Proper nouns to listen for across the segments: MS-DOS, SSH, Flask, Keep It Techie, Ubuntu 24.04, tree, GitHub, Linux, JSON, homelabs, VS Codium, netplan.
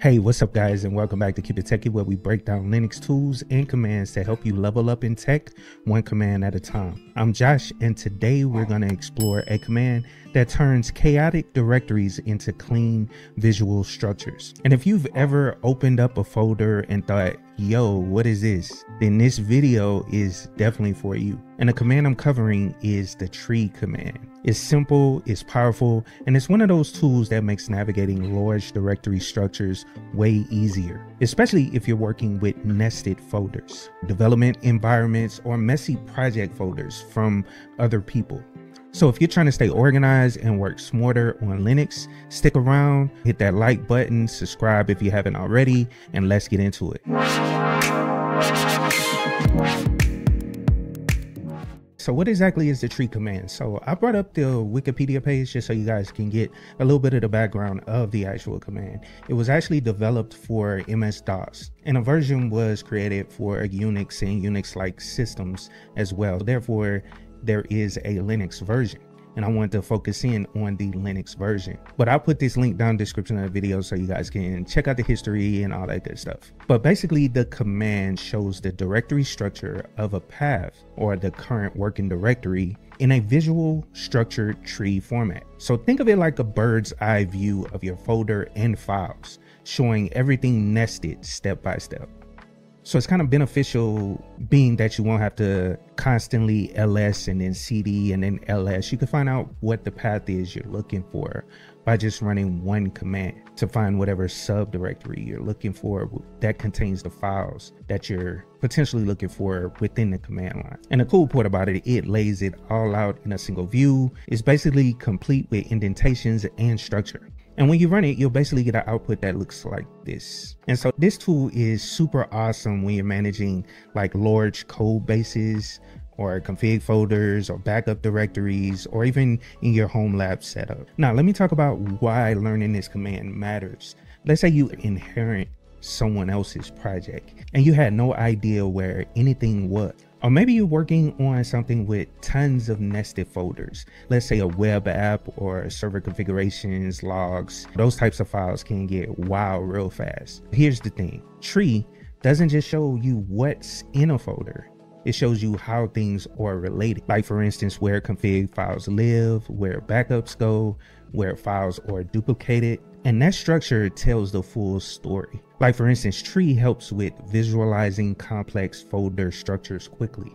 Hey, what's up guys, and welcome back to Keep It Techie, where we break down Linux tools and commands that help you level up in tech, one command at a time. I'm Josh, and today we're going to explore a command that turns chaotic directories into clean visual structures. And if you've ever opened up a folder and thought, yo, what is this? Then this video is definitely for you. And the command I'm covering is the tree command. It's simple, it's powerful, and it's one of those tools that makes navigating large directory structures way easier, especially if you're working with nested folders, development environments, or messy project folders from other people. So if you're trying to stay organized and work smarter on Linux, stick around, hit that like button, subscribe if you haven't already, and let's get into it. So what exactly is the tree command? So I brought up the Wikipedia page just so you guys can get a little bit of the background of the actual command. It was actually developed for MS-DOS, and a version was created for Unix and Unix-like systems as well. Therefore, there is a Linux version, and I want to focus in on the Linux version, but I'll put this link down in the description of the video so you guys can check out the history and all that good stuff. But basically, the command shows the directory structure of a path, or the current working directory, in a visual structured tree format. So think of it like a bird's eye view of your folder and files, showing everything nested step by step. So it's kind of beneficial, being that you won't have to constantly ls and then cd and then ls. You can find out what the path is you're looking for by just running one command to find whatever subdirectory you're looking for that contains the files that you're potentially looking for within the command line. And the cool part about it, it lays it all out in a single view. It's basically complete with indentations and structure. And when you run it, you'll basically get an output that looks like this. And so this tool is super awesome when you're managing like large code bases or config folders or backup directories, or even in your home lab setup. Now, let me talk about why learning this command matters. Let's say you inherit someone else's project and you had no idea where anything was. Or maybe you're working on something with tons of nested folders. Let's say a web app or server configurations, logs. Those types of files can get wild real fast. Here's the thing. Tree doesn't just show you what's in a folder. It shows you how things are related. Like, for instance, where config files live, where backups go, where files are duplicated. And that structure tells the full story. Like, for instance, tree helps with visualizing complex folder structures quickly.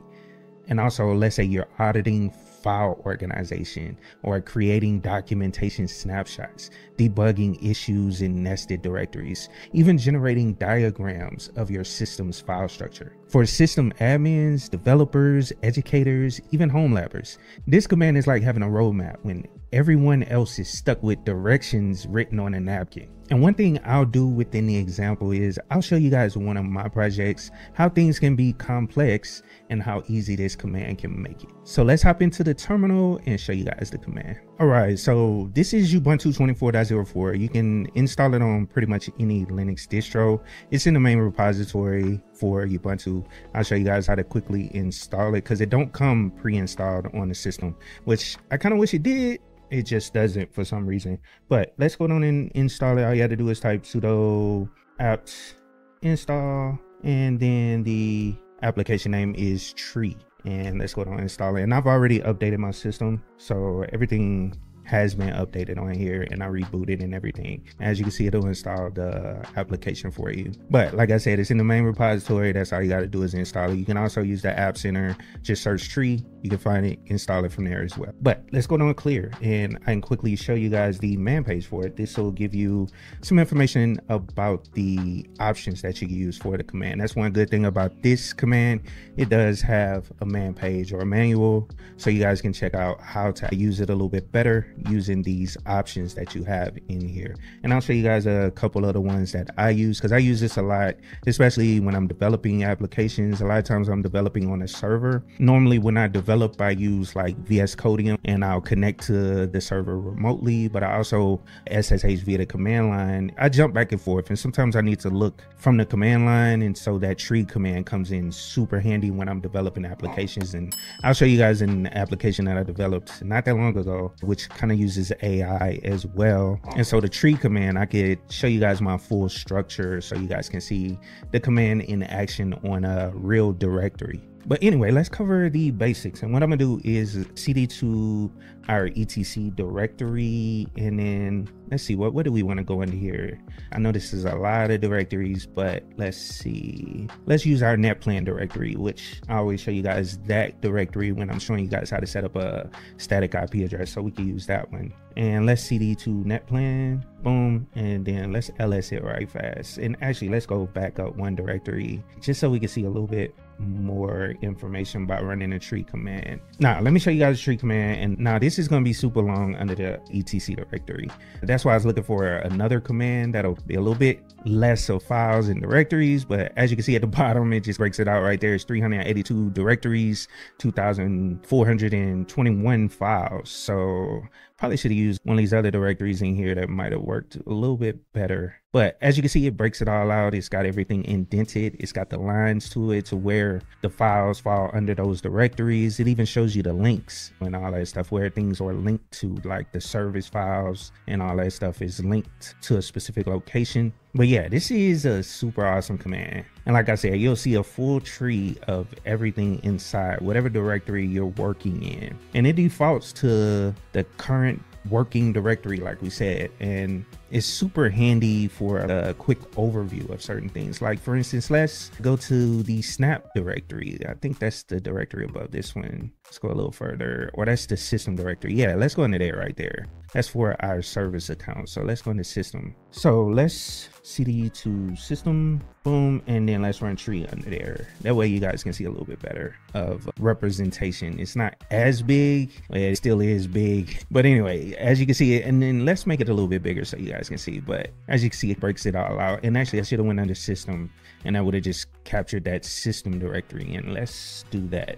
And also, let's say you're auditing file organization or creating documentation snapshots, debugging issues in nested directories, even generating diagrams of your system's file structure. For system admins, developers, educators, even home labbers, this command is like having a roadmap when everyone else is stuck with directions written on a napkin. And one thing I'll do within the example is I'll show you guys one of my projects, how things can be complex and how easy this command can make it. So let's hop into the terminal and show you guys the command. All right, so this is Ubuntu 24.04. You can install it on pretty much any Linux distro. It's in the main repository for Ubuntu. I'll show you guys how to quickly install it because it don't come pre-installed on the system, which I kind of wish it did. It just doesn't for some reason, but let's go down and install it. All you have to do is type sudo apt install, and then the application name is tree, and let's go down and install it. And I've already updated my system, so everything has been updated on here, and I rebooted and everything. As you can see, it'll install the application for you. But like I said, it's in the main repository. That's all you got to do is install it. You can also use the App Center. Just search tree. You can find it, install it from there as well. But let's go down and clear, and I can quickly show you guys the man page for it. This will give you some information about the options that you can use for the command. That's one good thing about this command. It does have a man page or a manual, so you guys can check out how to use it a little bit better using these options that you have in here. And I'll show you guys a couple other ones that I use, because I use this a lot, especially when I'm developing applications. A lot of times I'm developing on a server. Normally when I develop, I use like VS Codium, and I'll connect to the server remotely, but I also SSH via the command line. I jump back and forth, and sometimes I need to look from the command line, and so that tree command comes in super handy when I'm developing applications. And I'll show you guys an application that I developed not that long ago, which kind of uses AI as well. And so the tree command, I could show you guys my full structure so you guys can see the command in action on a real directory. But anyway, let's cover the basics. And what I'm gonna do is cd to our etc directory, and then let's see, what do we want to go into here? I know this is a lot of directories, but let's see. Let's use our netplan directory, which I always show you guys that directory when I'm showing you guys how to set up a static IP address, so we can use that one. And let's cd to netplan, boom, and then let's ls it right fast. And actually, let's go back up one directory just so we can see a little bit more information by running a tree command. Now let me show you guys the tree command. And now this is going to be super long under the etc directory. That's why I was looking for another command that'll be a little bit less of files and directories. But as you can see at the bottom, it just breaks it out right there. It's 382 directories, 2,421 files. So probably should have used one of these other directories in here that might have worked a little bit better. But as you can see, it breaks it all out. It's got everything indented. It's got the lines to it to where the files fall under those directories. It even shows you the links and all that stuff, where things are linked to, like the service files and all that stuff is linked to a specific location. But yeah, this is a super awesome command. And like I said, you'll see a full tree of everything inside whatever directory you're working in. And it defaults to the current working directory, like we said, and it's super handy for a quick overview of certain things. Like for instance, let's go to the snap directory. I think that's the directory above this one. Let's go a little further, or that's the system directory. Yeah, let's go into there right there. That's for our service account. So let's go into system. So let's cd to system, boom, and then let's run tree under there. That way you guys can see a little bit better of representation. It's not as big, it still is big, but anyway, as you can see it, and then let's make it a little bit bigger so you guys can see. But as you can see, it breaks it all out. And actually I should have went under system, and I would have just captured that system directory. And let's do that.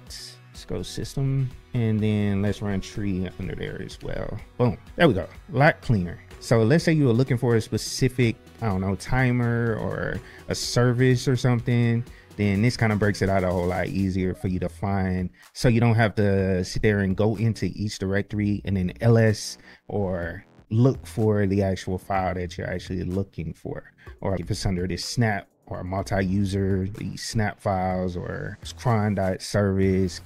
Let's go system, and then let's run tree under there as well. Boom, there we go, a lot cleaner. So let's say you were looking for a specific, I don't know, timer or a service or something, then this kind of breaks it out a whole lot easier for you to find. So you don't have to sit there and go into each directory and then ls or look for the actual file that you're actually looking for. Or if it's under this snap or multi-user, the snap files, or cron.service,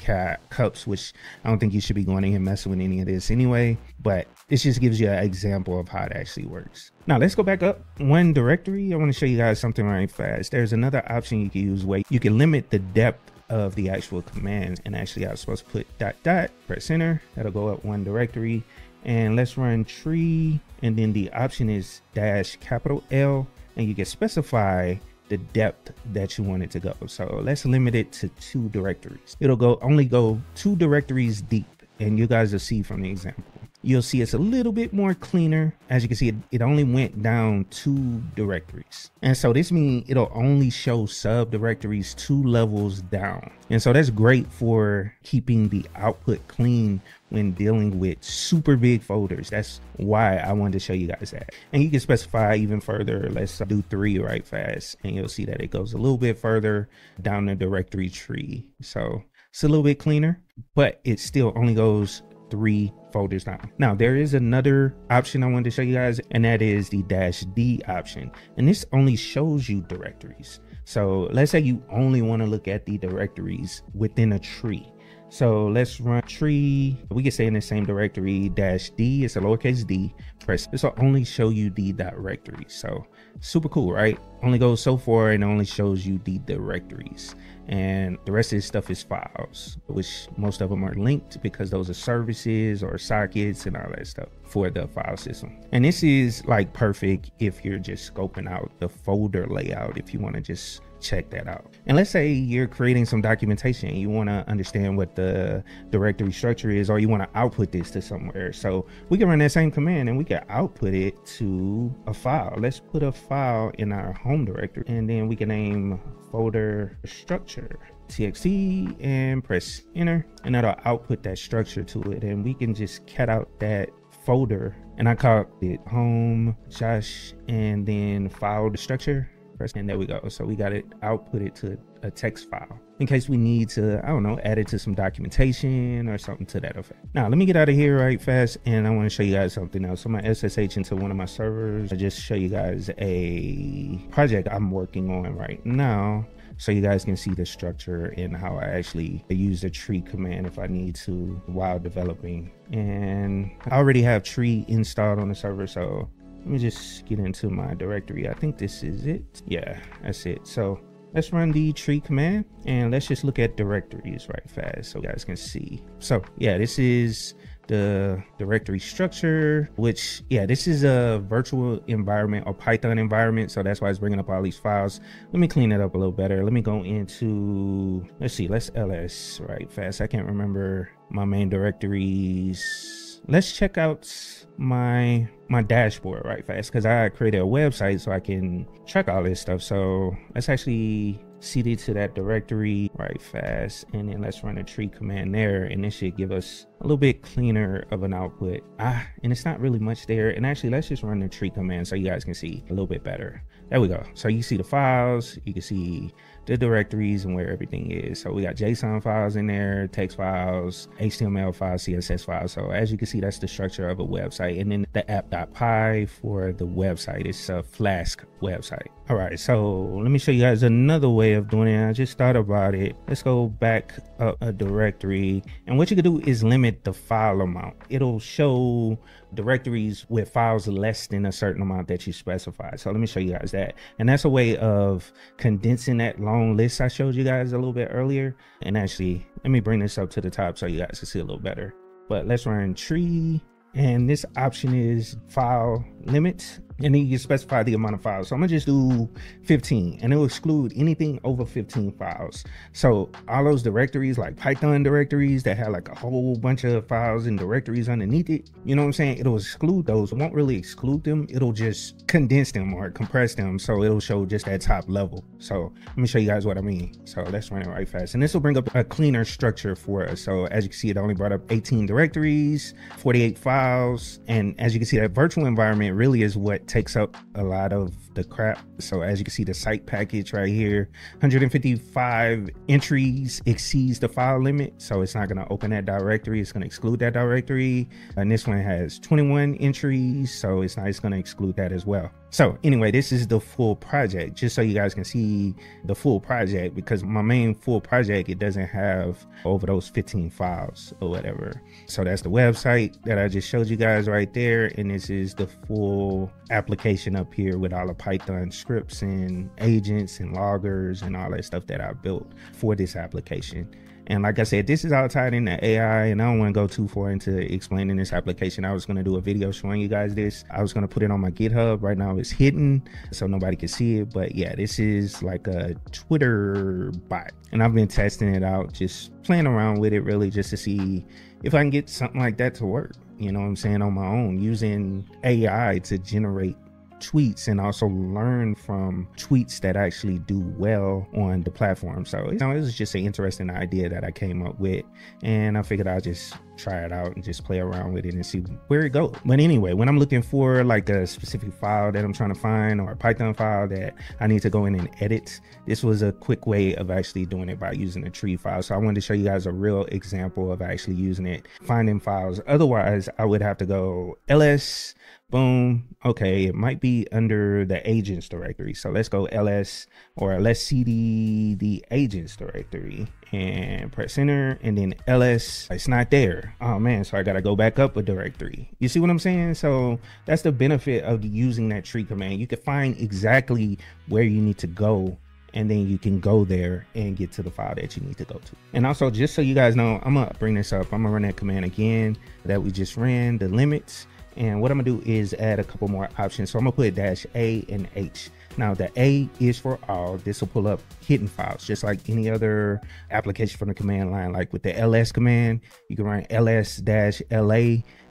cups, which I don't think you should be going in here messing with any of this anyway, but this just gives you an example of how it actually works. Now let's go back up one directory. I wanna show you guys something right fast. There's another option you can use where you can limit the depth of the actual commands. And actually I was supposed to put dot dot, press enter, that'll go up one directory. And let's run tree, and then the option is -L, and you can specify the depth that you want it to go. So let's limit it to two directories. It'll only go two directories deep, and you guys will see from the example. You'll see it's a little bit more cleaner. As you can see, it only went down two directories. And so this means it'll only show subdirectories two levels down. And so that's great for keeping the output clean when dealing with super big folders. That's why I wanted to show you guys that. And you can specify even further. Let's do three right fast, and you'll see that it goes a little bit further down the directory tree. So it's a little bit cleaner, but it still only goes three folders down. Now there is another option I wanted to show you guys, and that is the -D option. And this only shows you directories. So let's say you only want to look at the directories within a tree. So let's run tree. We can say in the same directory, -D, it's a lowercase d, press. This will only show you the directories. So super cool, right? Only goes so far and only shows you the directories. And the rest of this stuff is files, which most of them are linked because those are services or sockets and all that stuff for the file system. And this is like perfect if you're just scoping out the folder layout, if you want to just check that out. And let's say you're creating some documentation, you want to understand what the directory structure is, or you want to output this to somewhere. So we can run that same command and we can output it to a file. Let's put a file in our home directory, and then we can name folder structure txt and press enter, and that'll output that structure to it. And we can just cat out that folder, and I called it home Josh, and then file the structure. WordPress. And there we go. So we got it outputted to a text file in case we need to, I don't know, add it to some documentation or something to that effect. Now, let me get out of here right fast. And I want to show you guys something else. So I'm going to SSH into one of my servers. I just show you guys a project I'm working on right now, so you guys can see the structure and how I actually use the tree command if I need to while developing. And I already have tree installed on the server, so let me just get into my directory. I think this is it. Yeah, that's it. So let's run the tree command and let's just look at directories right fast so you guys can see. So yeah, this is the directory structure, which, yeah, this is a virtual environment or Python environment. So that's why it's bringing up all these files. Let me clean it up a little better. Let me go into, let's see, let's ls right fast. I can't remember my main directories. Let's check out my dashboard right fast, because I created a website so I can track all this stuff. So let's actually cd to that directory right fast, and then let's run a tree command there, and this should give us a little bit cleaner of an output. And it's not really much there. And actually, let's just run the tree command so you guys can see a little bit better. There we go. So you see the files, you can see the directories and where everything is. So we got JSON files in there, text files, HTML files, CSS files. So as you can see, that's the structure of a website. And then the app.py for the website, it's a Flask website. All right, so let me show you guys another way of doing it. I just thought about it. Let's go back up a directory, and what you could do is limit the file amount. It'll show directories with files less than a certain amount that you specify. So let me show you guys that. And that's a way of condensing that long list I showed you guys a little bit earlier. And actually, let me bring this up to the top so you guys can see a little better. But let's run tree, and this option is file limit, and then you can specify the amount of files. So I'm gonna just do 15, and it will exclude anything over 15 files. So all those directories, like Python directories that have like a whole bunch of files and directories underneath it, you know what I'm saying? It'll exclude those. It won't really exclude them. It'll just condense them or compress them. So it'll show just that top level. So let me show you guys what I mean. So let's run it right fast. And this will bring up a cleaner structure for us. So as you can see, it only brought up 18 directories, 48 files. And as you can see, that virtual environment really is what takes up a lot of the crap. So as you can see, the site package right here, 155 entries exceeds the file limit. So it's not going to open that directory. It's going to exclude that directory. And this one has 21 entries. So it's not, it's going to exclude that as well. So anyway, this is the full project, just so you guys can see the full project, because my main full project, it doesn't have over those 15 files or whatever. So that's the website that I just showed you guys right there. And this is the full application up here with all the Python scripts and agents and loggers and all that stuff that I built for this application. And like I said, this is all tied into AI, and I don't want to go too far into explaining this application. I was going to do a video showing you guys this. I was going to put it on my GitHub. Right now it's hidden, so nobody can see it. But yeah, this is like a Twitter bot, and I've been testing it out, just playing around with it really, just to see if I can get something like that to work. You know what I'm saying? On my own, using AI to generate tweets and also learn from tweets that actually do well on the platform. So, you know, it was just an interesting idea that I came up with, and I figured I'll just try it out and just play around with it and see where it goes. But anyway, when I'm looking for like a specific file that I'm trying to find, or a Python file that I need to go in and edit, this was a quick way of actually doing it by using a tree file. So I wanted to show you guys a real example of actually using it, finding files. Otherwise, I would have to go ls, boom, okay, it might be under the agents directory. So let's go ls, or let's cd the agents directory and press enter, and then ls, it's not there. Oh man, so I gotta go back up a directory. You see what I'm saying? So that's the benefit of using that tree command. You can find exactly where you need to go, and then you can go there and get to the file that you need to go to. And also, just so you guys know, I'm gonna bring this up, I'm gonna run that command again that we just ran, the limits. And what I'm gonna do is add a couple more options. So I'm gonna put -a and h. Now the A is for all. This will pull up hidden files, just like any other application from the command line. Like with the ls command, you can run ls-la.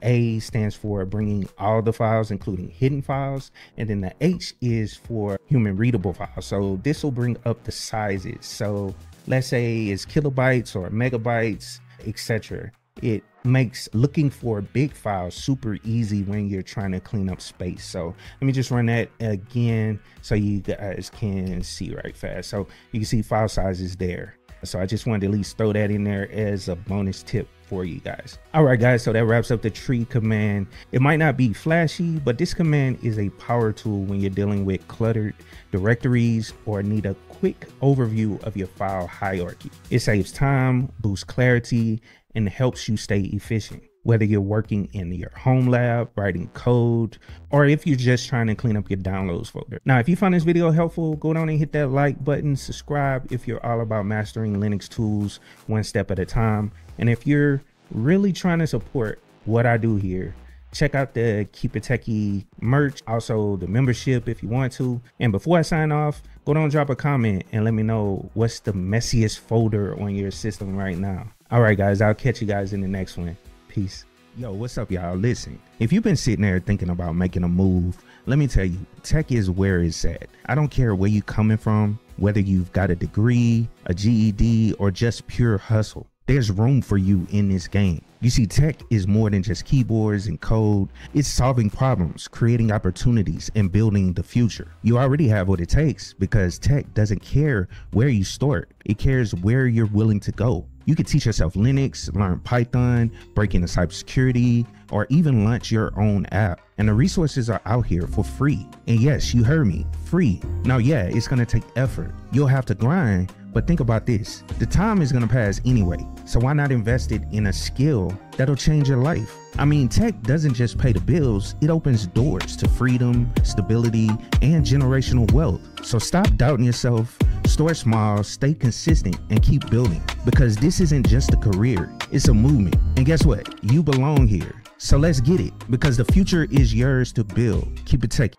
A stands for bringing all the files, including hidden files. And then the H is for human readable files. So this will bring up the sizes. So let's say it's kilobytes or megabytes, etc. It makes looking for a big file super easy when you're trying to clean up space. So let me just run that again so you guys can see right fast. So you can see file size is there. So I just wanted to at least throw that in there as a bonus tip for you guys. All right, guys, so that wraps up the tree command. It might not be flashy, but this command is a power tool when you're dealing with cluttered directories or need a quick overview of your file hierarchy. It saves time, boosts clarity, and helps you stay efficient. Whether you're working in your home lab, writing code, or if you're just trying to clean up your downloads folder. Now, if you found this video helpful, go down and hit that like button, subscribe if you're all about mastering Linux tools one step at a time. And if you're really trying to support what I do here, check out the Keep It Techie merch, also the membership if you want to. And before I sign off, go down and drop a comment and let me know what's the messiest folder on your system right now. All right, guys, I'll catch you guys in the next one. Peace. Yo, what's up, y'all? Listen, if you've been sitting there thinking about making a move, let me tell you, tech is where it's at. I don't care where you're coming from, whether you've got a degree, a GED, or just pure hustle. There's room for you in this game. You see, tech is more than just keyboards and code. It's solving problems, creating opportunities, and building the future. You already have what it takes because tech doesn't care where you start. It cares where you're willing to go. You can teach yourself Linux, learn Python, break into cybersecurity, or even launch your own app. And the resources are out here for free. And yes, you heard me, free. Now, yeah, it's gonna take effort. You'll have to grind, but think about this. The time is gonna pass anyway, so why not invest it in a skill that'll change your life? I mean, tech doesn't just pay the bills, it opens doors to freedom, stability, and generational wealth. So stop doubting yourself, start small, stay consistent, and keep building. Because this isn't just a career, it's a movement. And guess what? You belong here. So let's get it, because the future is yours to build. Keep it techie.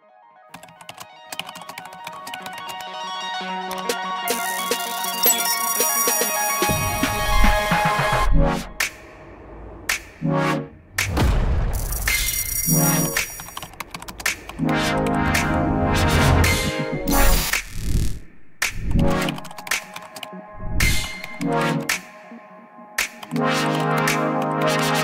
Wow.